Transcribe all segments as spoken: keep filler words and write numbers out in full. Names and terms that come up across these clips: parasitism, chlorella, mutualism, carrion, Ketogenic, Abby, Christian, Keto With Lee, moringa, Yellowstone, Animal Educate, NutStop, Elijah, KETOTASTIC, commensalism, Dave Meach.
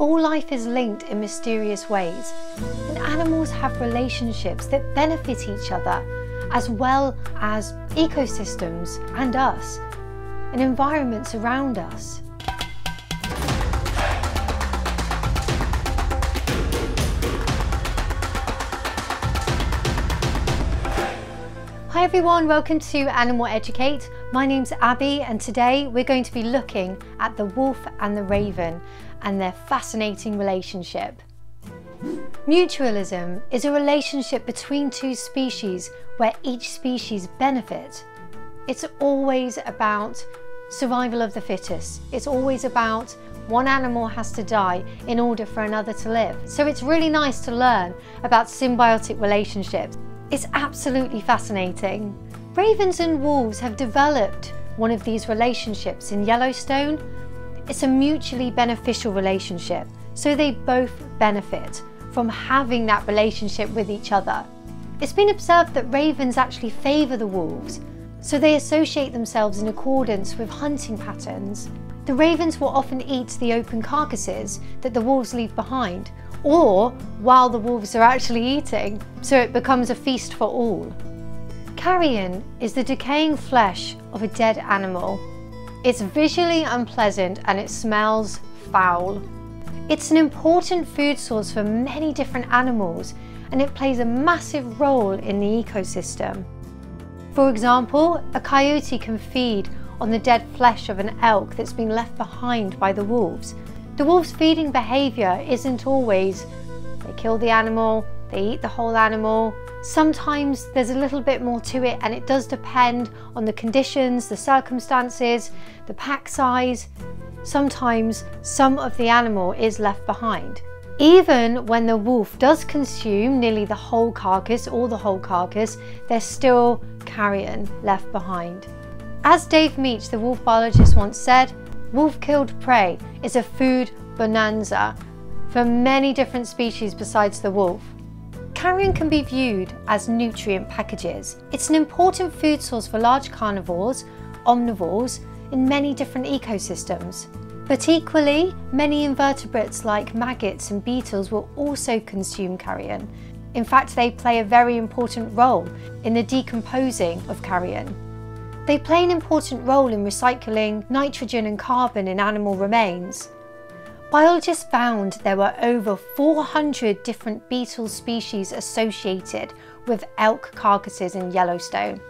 All life is linked in mysterious ways, and animals have relationships that benefit each other, as well as ecosystems and us, and environments around us. Hi everyone, welcome to Animal Educate. My name's Abby and today we're going to be looking at the wolf and the raven and their fascinating relationship. Mutualism is a relationship between two species where each species benefits. It's always about survival of the fittest. It's always about one animal has to die in order for another to live. So it's really nice to learn about symbiotic relationships. It's absolutely fascinating. Ravens and wolves have developed one of these relationships in Yellowstone. It's a mutually beneficial relationship, so they both benefit from having that relationship with each other. It's been observed that ravens actually favour the wolves, so they associate themselves in accordance with hunting patterns. The ravens will often eat the open carcasses that the wolves leave behind, or while the wolves are actually eating, so it becomes a feast for all. Carrion is the decaying flesh of a dead animal. It's visually unpleasant and it smells foul. It's an important food source for many different animals and it plays a massive role in the ecosystem. For example, a coyote can feed on the dead flesh of an elk that's been left behind by the wolves. The wolves' feeding behaviour isn't always they kill the animal, they eat the whole animal. Sometimes there's a little bit more to it and it does depend on the conditions, the circumstances, the pack size. Sometimes some of the animal is left behind. Even when the wolf does consume nearly the whole carcass or the whole carcass, there's still carrion left behind. As Dave Meach, the wolf biologist, once said, wolf-killed prey is a food bonanza for many different species besides the wolf. Carrion can be viewed as nutrient packages. It's an important food source for large carnivores, omnivores, in many different ecosystems. But equally, many invertebrates like maggots and beetles will also consume carrion. In fact, they play a very important role in the decomposing of carrion. They play an important role in recycling nitrogen and carbon in animal remains. Biologists found there were over four hundred different beetle species associated with elk carcasses in Yellowstone.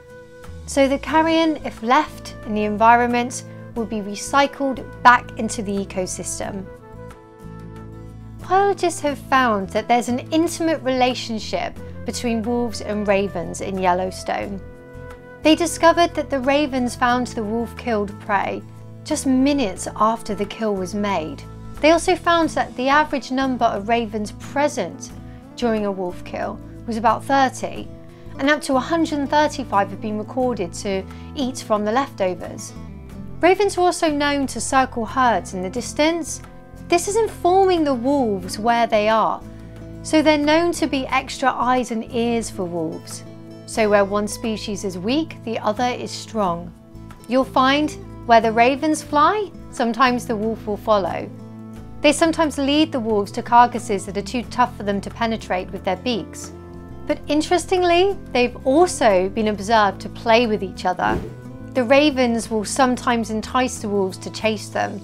So the carrion, if left in the environment, will be recycled back into the ecosystem. Biologists have found that there's an intimate relationship between wolves and ravens in Yellowstone. They discovered that the ravens found the wolf-killed prey just minutes after the kill was made. They also found that the average number of ravens present during a wolf kill was about thirty, and up to one hundred thirty-five have been recorded to eat from the leftovers. Ravens were also known to circle herds in the distance. This is informing the wolves where they are, so they're known to be extra eyes and ears for wolves. So where one species is weak, the other is strong. You'll find where the ravens fly, sometimes the wolf will follow. They sometimes lead the wolves to carcasses that are too tough for them to penetrate with their beaks. But interestingly, they've also been observed to play with each other. The ravens will sometimes entice the wolves to chase them.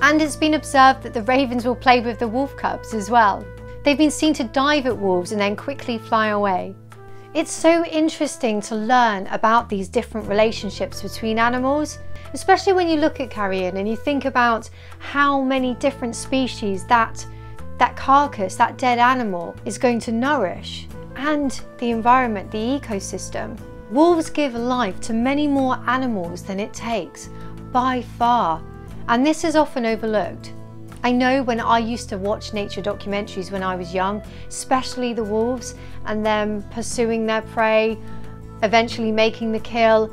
And it's been observed that the ravens will play with the wolf cubs as well. They've been seen to dive at wolves and then quickly fly away. It's so interesting to learn about these different relationships between animals, especially when you look at carrion and you think about how many different species that, that carcass, that dead animal is going to nourish, and the environment, the ecosystem. Wolves give life to many more animals than it takes, by far, and this is often overlooked. I know when I used to watch nature documentaries when I was young, especially the wolves and them pursuing their prey, eventually making the kill,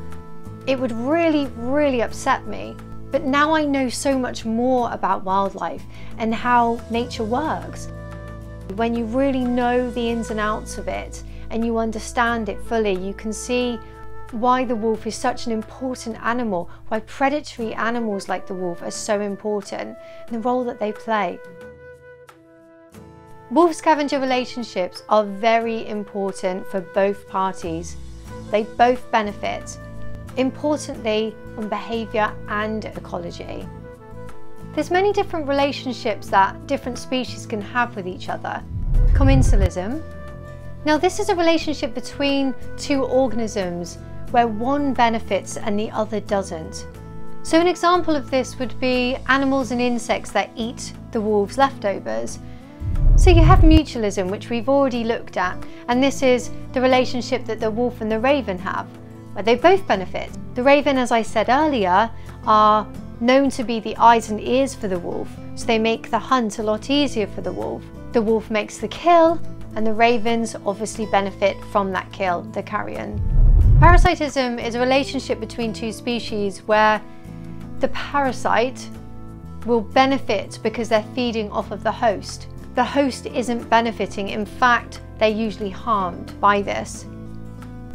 it would really, really upset me. But now I know so much more about wildlife and how nature works. When you really know the ins and outs of it and you understand it fully, you can see why the wolf is such an important animal, why predatory animals like the wolf are so important, and the role that they play. Wolf-scavenger relationships are very important for both parties. They both benefit, importantly, on behaviour and ecology. There's many different relationships that different species can have with each other. Commensalism. Now this is a relationship between two organisms where one benefits and the other doesn't. So an example of this would be animals and insects that eat the wolf's leftovers. So you have mutualism, which we've already looked at, and this is the relationship that the wolf and the raven have, where they both benefit. The raven, as I said earlier, are known to be the eyes and ears for the wolf, so they make the hunt a lot easier for the wolf. The wolf makes the kill, and the ravens obviously benefit from that kill, the carrion. Parasitism is a relationship between two species where the parasite will benefit because they're feeding off of the host. The host isn't benefiting, in fact, they're usually harmed by this.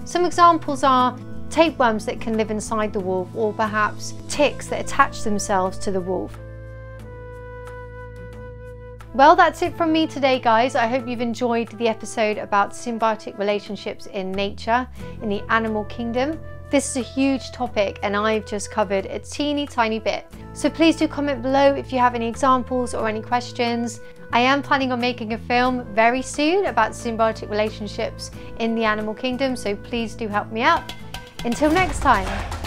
Some examples are tapeworms that can live inside the wolf, or perhaps ticks that attach themselves to the wolf. Well, that's it from me today, guys. I hope you've enjoyed the episode about symbiotic relationships in nature, in the animal kingdom. This is a huge topic and I've just covered a teeny tiny bit. So please do comment below if you have any examples or any questions. I am planning on making a film very soon about symbiotic relationships in the animal kingdom, so please do help me out. Until next time.